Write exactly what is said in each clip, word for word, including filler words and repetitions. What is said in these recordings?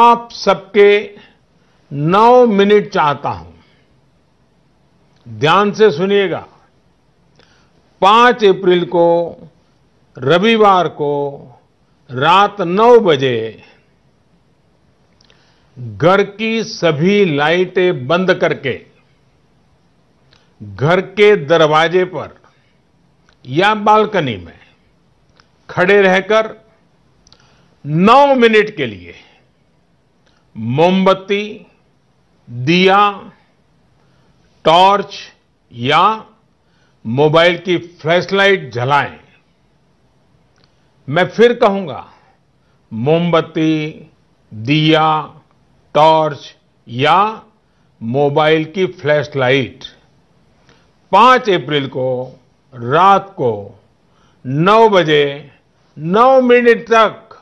आप सबके नौ मिनट चाहता हूं, ध्यान से सुनिएगा। पांच अप्रैल को रविवार को रात नौ बजे घर की सभी लाइटें बंद करके घर के दरवाजे पर या बालकनी में खड़े रहकर नौ मिनट के लिए मोमबत्ती, दिया, टॉर्च या मोबाइल की फ्लैशलाइट जलाएं। मैं फिर कहूंगा, मोमबत्ती, दिया, टॉर्च या मोबाइल की फ्लैशलाइट पांच अप्रैल को रात को नौ बजे नौ मिनट तक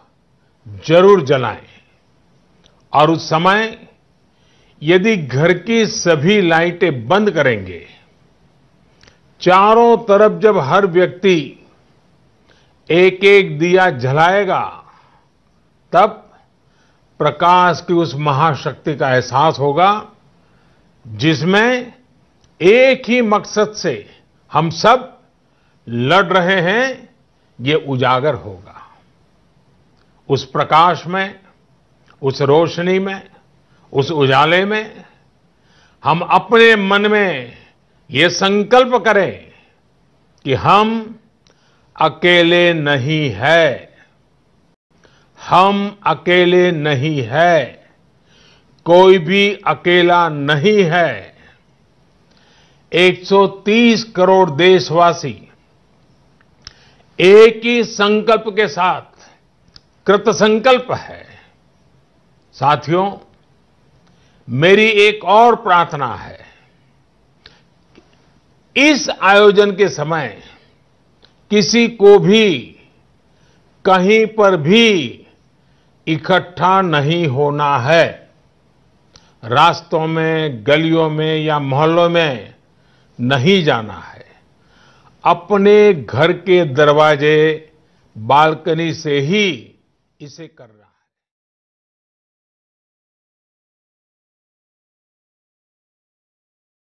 जरूर जलाएं। और उस समय यदि घर की सभी लाइटें बंद करेंगे, चारों तरफ जब हर व्यक्ति एक एक दिया जलाएगा, तब प्रकाश की उस महाशक्ति का एहसास होगा जिसमें एक ही मकसद से हम सब लड़ रहे हैं, ये उजागर होगा। उस प्रकाश में, उस रोशनी में, उस उजाले में हम अपने मन में ये संकल्प करें कि हम अकेले नहीं हैं, हम अकेले नहीं हैं, कोई भी अकेला नहीं है। एक सौ तीस करोड़ देशवासी एक ही संकल्प के साथ कृत संकल्प है। साथियों, मेरी एक और प्रार्थना है, इस आयोजन के समय किसी को भी कहीं पर भी इकट्ठा नहीं होना है। रास्तों में, गलियों में या मोहल्लों में नहीं जाना है। अपने घर के दरवाजे, बालकनी से ही इसे करना है।